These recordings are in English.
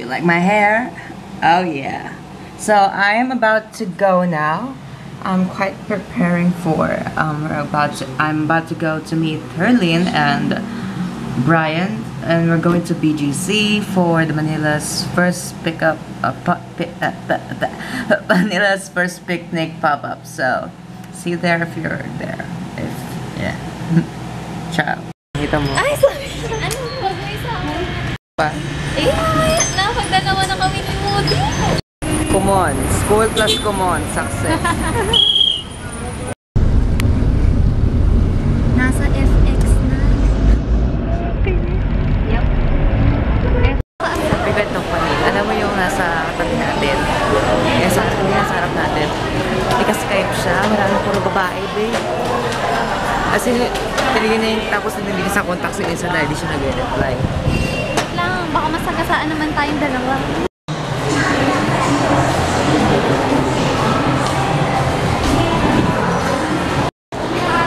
You like my hair? Oh yeah. So I am about to go now. I'm quite preparing for I'm about to go to meet Harleen and Brian, and we're going to BGC for the Manila's first pickup Manila's first picnic pop-up. So see you there if you're there. If yeah. Ciao. Ay, sorry. Ano? Wag mo isa ako. Pa? Eh, napagdalawa na kami ni Moody. Kumon. School plus kumon. Success. Nasa FX na. Yep. Private ng Manila. Alam mo yung nasa tabi natin. Yung sa harap natin. Ika-Skype siya. Maraming puro babae, babe. As in, talaga na yung tapos na nabigis ang contacts yung isa dahil di siya nag-reply. Wait lang, baka masagasaan naman tayong dalawa.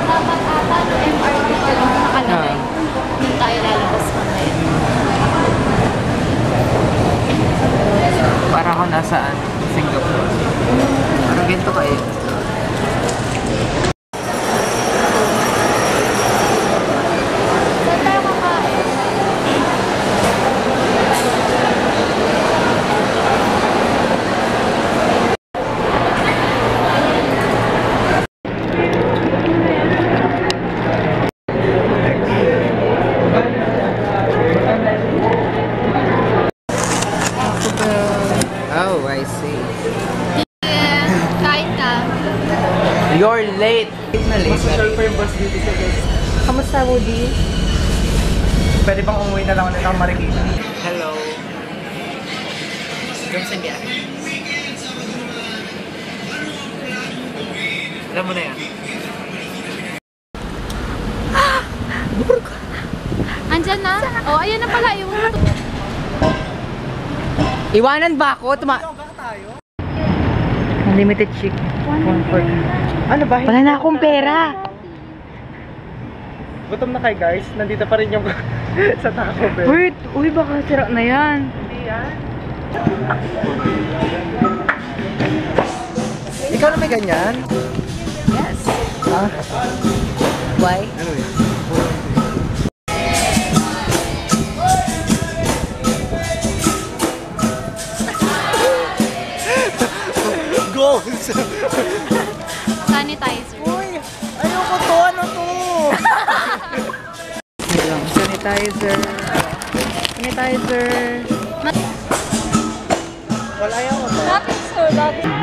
Dapat MRT pa lang nakalagay. Hindi tayo lalabas pa ngayon. Para ako nasaan? Singapore. Parang ganito kayo. You're late. Masosyal pa yung bus dito sa guys. Kamusta, Woody? Pwede bang umuwi na lang ulit ang Marikina? Hello. Doon sa niya. Alam mo na yan. Ah! Burka! Andyan na? Oh, ayan na pala. Iwanan ba ako? Unlimited chicken. Comfort. Ano ba? Wala na akong pera. Gutom na kayo guys. Nandito pa rin yung sa Taco Bell. Wait! Uy, baka sira na yan. Hindi yan. Ikaw na may ganyan? Yes. Huh? Why? Ano yan? Sanitizer. Uy! Ayoko to! Ano to? Sanitizer. Sanitizer. Wala ayoko to. Nothing so, nothing.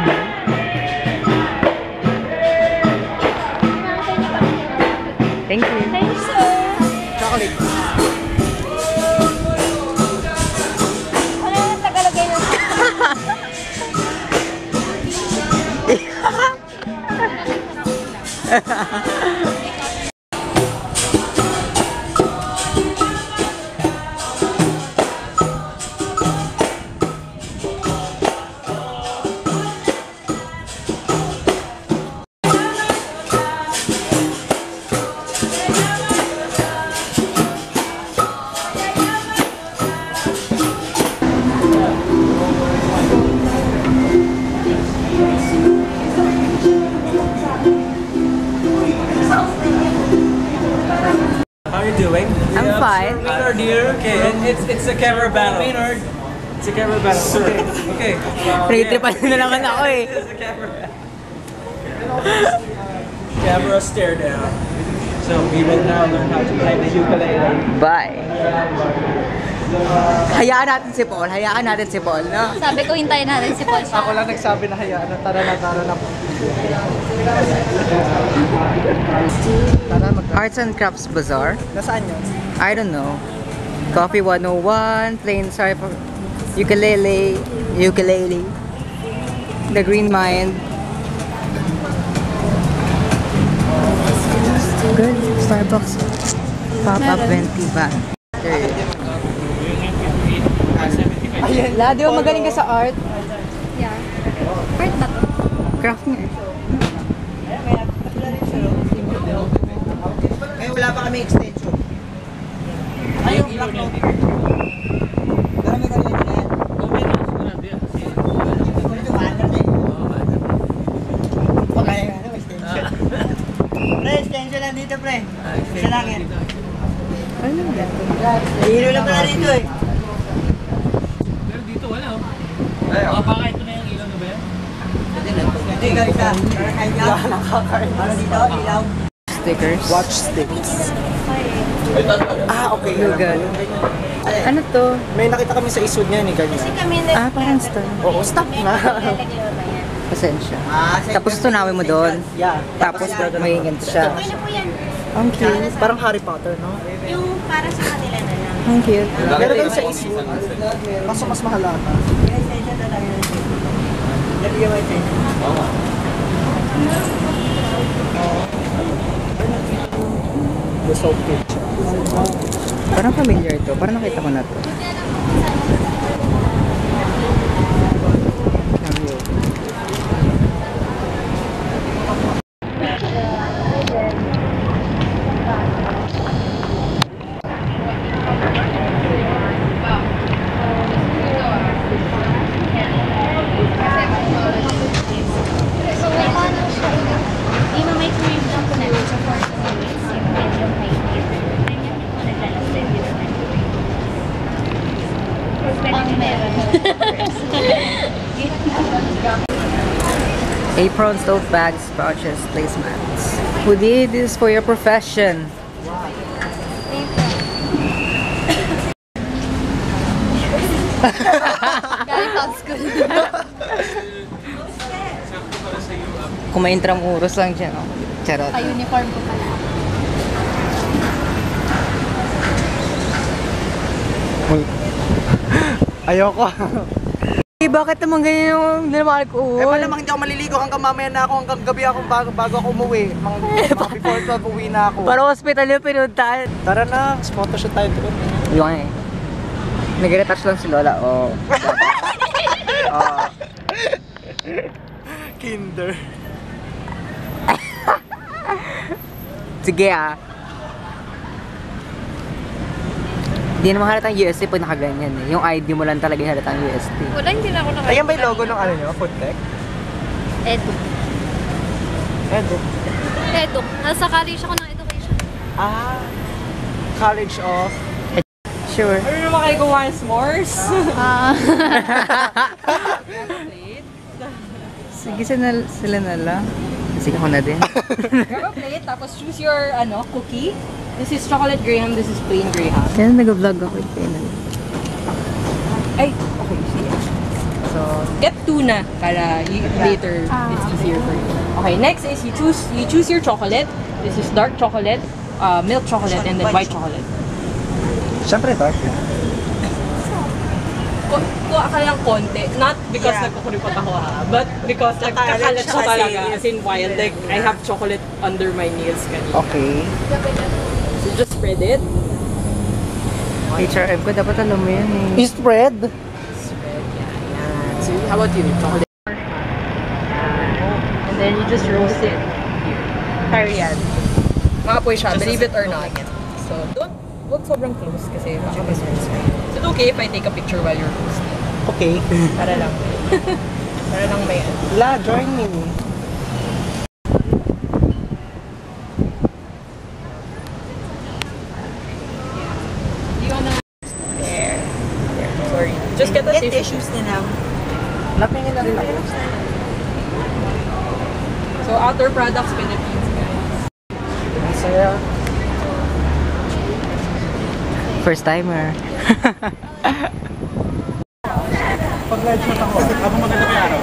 Thank you. Thank you, sir. Chocolate. Wala na nakalagay ng chocolate. It's a camera battle. Maynard. It's a camera battle. Sir. Okay. Nag-tripan na naman ako eh. It's a camera. Camera stare down. So we will now learn how to play the ukulele. Bye. Hayaan natin si Paul. Hayaan natin si Paul, no? Sabi ko hintayin natin si Paul. Ako lang nagsabi na hayaan. Tara na po. Arts and Crafts Bazaar. Nasaan yun? I don't know. Coffee 101, plain sorry for ukulele, the green mind. Good Starbucks pop-up venti van. Lado, magaling ka sa art. Yeah. Art ba? Craft nga eh. Ngayon wala pa kami extension. Ayun, black note. Marami ka rin yan. Stickers. Watch sticks. Ah, okay. You're good. Ano to? May nakita kami sa Eastwood niya ni Gagis. Ah, parang stop. Oo, stop na. Pasensya. Tapos tunawin mo doon. Yeah. Tapos may ganito siya. Ang cute. Parang Harry Potter, no? Yung para sa kanila na lang. Ang cute. Pero doon sa Eastwood, kaso mas mahal ata. The soap pitch. Parang familiar ito. Parang nakita ko na ito. Aprons, tote bags, pouches, placemats. Hoodie, this is for your profession. Kumain tramuros lang dyan, no? Charot. Pa-uniform ko pala. Ayoko. Eh, bakit naman ganyan yung nilamahal ko uwi? Eh, malamang hindi ako maliligo hanggang mamaya na ako, hanggang gabi ako bago ako umuwi. Before 12, uwi na ako. Para hospital yung pinuntaan. Tara na, photo shoot tayo doon. Yung eh. Nag-retouch lang si Lola, oh. Oh. Kinder. Sige ah. Hindi naman halatang UST pag nakaganyan eh. Yung ID mo lang talaga halatang UST. Wala, hindi na ako nakaganyan. Ayan ba yung logo ng ano nyo? Foodtech? Eduk. Eduk? Eduk. Nasa college ako ng education. Ah. College of? Sure. Ano naman kayo gawa yung s'mores? Sige, sila na lang. Sige ako na din. Grab a plate, tapos choose your ano, cookie. This is chocolate graham, this is plain graham. Kaya nag-vlog ako yung plain. Ay, okay. So, get tuna para later it's easier for you. Okay, next is you choose your chocolate. This is dark chocolate, milk chocolate, and then white chocolate. Siyempre dark. Kuha ka lang konti. Not because nagkukuripot ako ha, but because nagkakalat siya talaga. As in wild, like I have chocolate under my nails kanina. Okay. So just spread it. HRM ko dapat alam mo yan eh. Spread? Spread, yeah. So how about you? Chocolate. And then you just roast it here. Kariyan. Makapoy siya, believe it or not. So don't, huwag sobrang close kasi baka ma-spread siya. Is it okay if I take a picture while you're roasting? Okay. Para lang. Para lang may ano. La, join me. Get tissues na lang. Lapingin na rin ako. So, outdoor products, Philippines, guys. Masaya. First timer. Pag-live shot ako. Habang maganda may araw.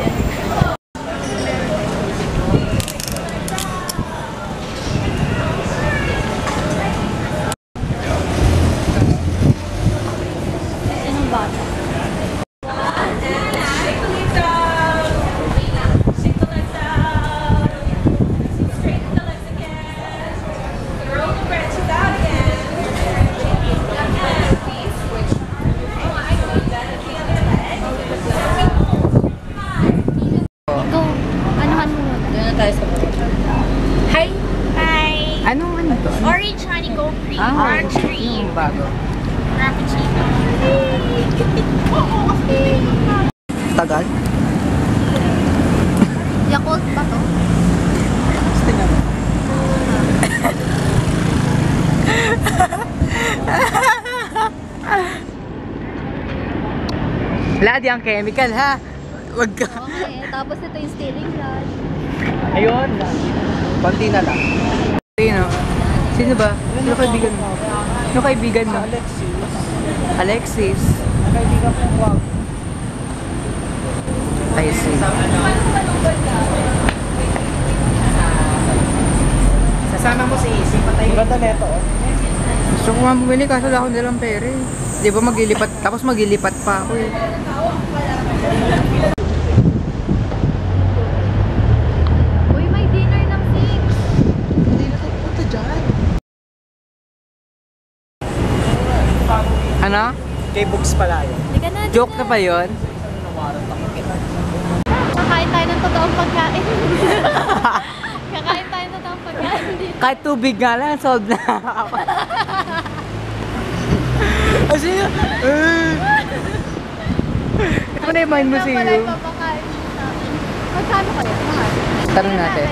Tagal? Yakult ba to? Gusto niya ba? Ladi ang chemical ha? Wag ka. Okay, tapos ito yung steering clutch. Ayun. Panti na lang. Sino? Sino ba? Sino kaibigan mo? Sino kaibigan mo? Alexis. Alexis? Kaibigan mo wag. Icy. Sasama mo si Icy, patay. Ganda neto. Gusto ko nga bumili kaso wala akong dalang pera eh. Di ba maglilipat, tapos maglilipat pa ako eh. Uy, may dinner ng six. Hindi na ito puto dyan. Ano? K-books pala yun. Joke na ba yun? Kakain tayo ng totoong pagkain. Kakain tayo ng totoong pagkain. Kahit tubig nga lang, solve na ako. Kasi yun, ito na yung mind mo sa'yo. Magkano kayo? Tanong natin.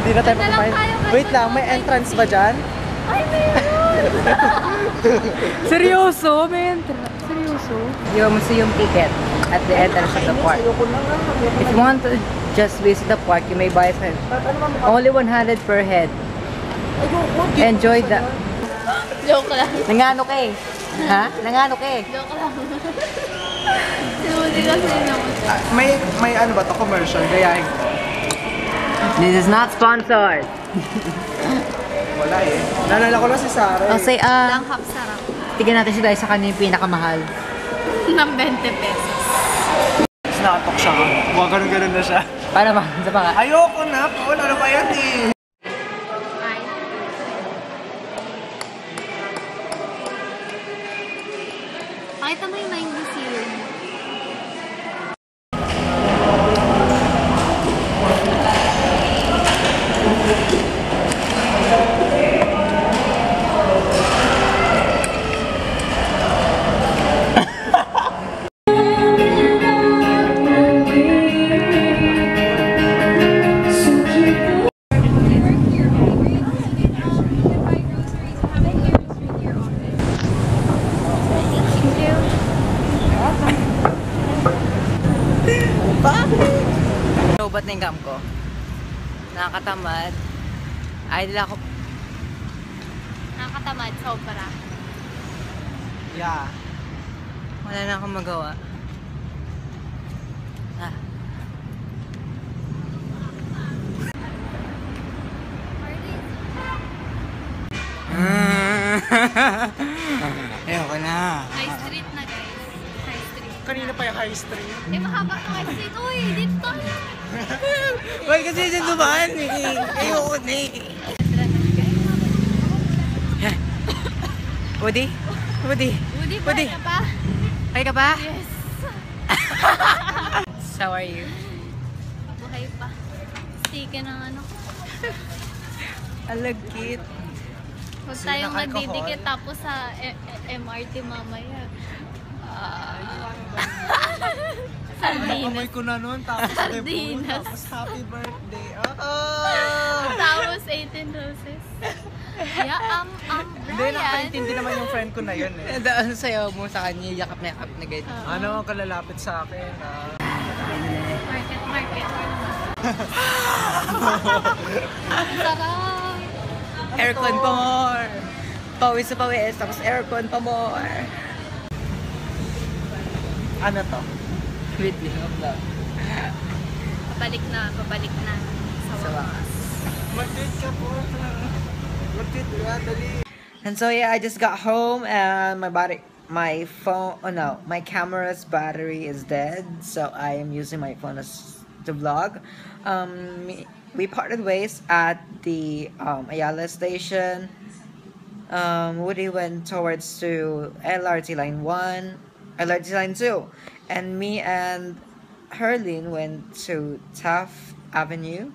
Hindi na tayo magpapahin. Wait lang, may entrance ba dyan? Ay, mayroon! Seryoso? May entrance? Seryoso? Yung museum ticket at the entrance of the park. If you want to just visit the park, you may buy it. Only 100 per head. Enjoy the... Joke lang. Nangano ka eh. Ha? Nangano ka eh. Joke lang. Sinuli kasi naman. May ano ba ito? Commercial? Gayahin ko. This is not sponsored. Wala eh. Nalala ko lang si Sarah eh. Kasi langhap sarap. Tignan natin si Dai sa kanya yung pinakamahal. Nang 20 pesos. Sinatok siya ko. Huwag ganun-ganun na siya. Paano ba? Sa paka? Ayoko na po. Lalo pa yan eh. Pakita mo yung mind museum. Robot na yung gum ko. Nakakatamad. Idol ako. Nakakatamad, sobra. Yeah. Wala na akong magawa. Ah. Ayoko na. High street na guys. High street. Kanina pa yung high street. Eh mahaba ng high street. Uy, dito. Wait, kasi dyan dumaan eh. Ayoko na eh. Woody? Woody? Woody? Okay ka pa? Yes. So are you? Buhay pa. Sticky ng ano. Alagkit. Huwag tayong magdidikit tapos sa MRT mamaya. Amoy ko na nun, tapos debut, tapos happy birthday. Oh! Tapos 18 roses. Yeah, Brian. Hindi, nakaintindi naman yung friend ko na yun eh. Daan sa'yo mo sa kanya, yakap na ganyan. Ano ang kalalapit sa akin? Market. Sarap! Aircon pa more! Pawis sa pawis, tapos aircon pa more! Ano to? Wait, Pabalik na. Sa wakas. Mag-date ka po. Mag-date ka, dali. And so yeah, I just got home and my camera's battery is dead. So I am using my phone as to vlog. We parted ways at the Ayala station. Woody went towards to LRT line 1, LRT line 2. And me and Harleen went to Taft Avenue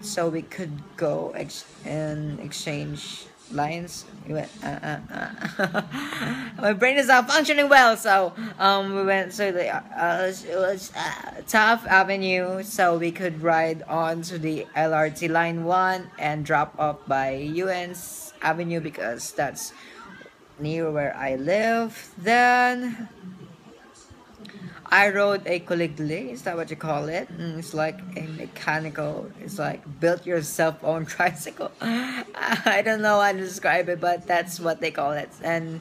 so we could go and exchange lines. We went, My brain is not functioning well, so we went to the Taft Avenue so we could ride on to the LRT line 1 and drop off by U.N.S. Avenue because that's near where I live. Then I rode a kolegli, is that what you call it? It's like a mechanical, it's like build yourself own tricycle. I don't know how to describe it, but that's what they call it. And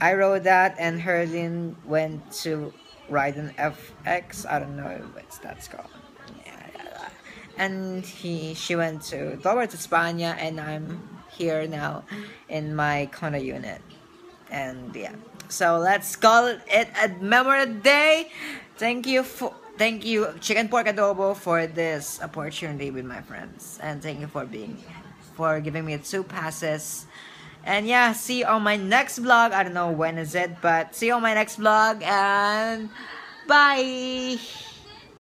I rode that, and Harleen went to ride an FX, I don't know what that's called. Yeah. And she went to Dolores, Spain, and I'm here now in my condo unit. And yeah. So let's call it a Memorial Day. Thank you Chicken Pork Adobo for this opportunity with my friends, and thank you for giving me 2 passes. And yeah, see you on my next vlog. I don't know when is it, but see you on my next vlog, and bye.